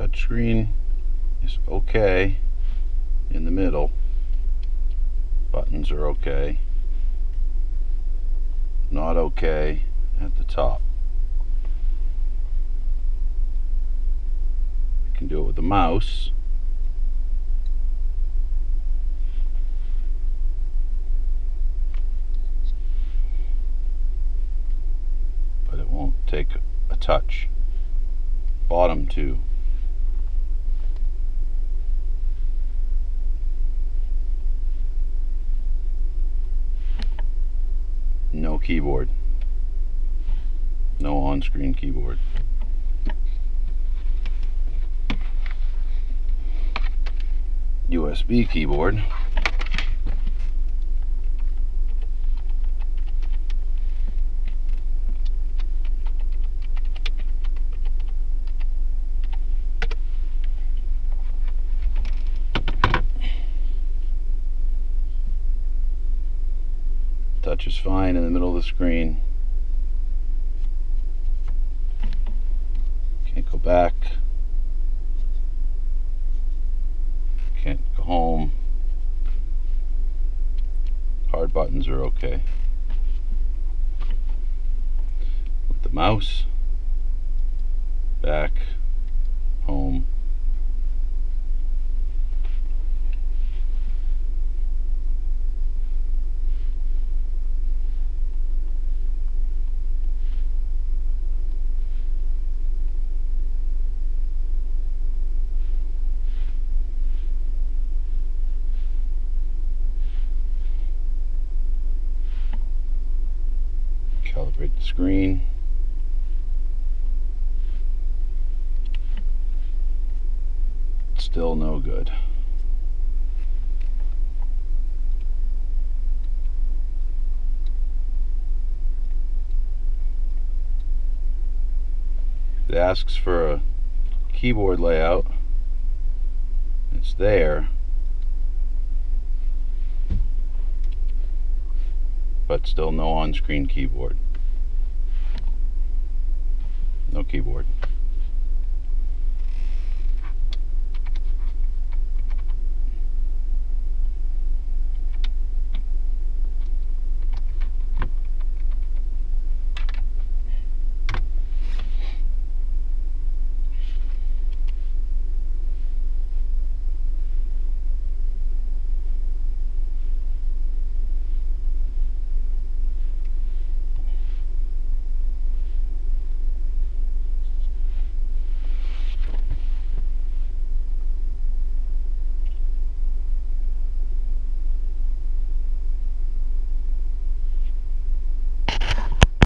touchscreen is okay in the middle. Buttons are okay. Not okay at the top. You can do it with the mouse. But it won't take a touch. Bottom two. No keyboard. No on-screen keyboard. USB keyboard. Touch is fine in the middle of the screen. Can't go back. Can't go home. Hard buttons are okay. With the mouse, back, home. Calibrate the screen. Still no good. It asks for a keyboard layout. It's there. But still no on-screen keyboard. No keyboard.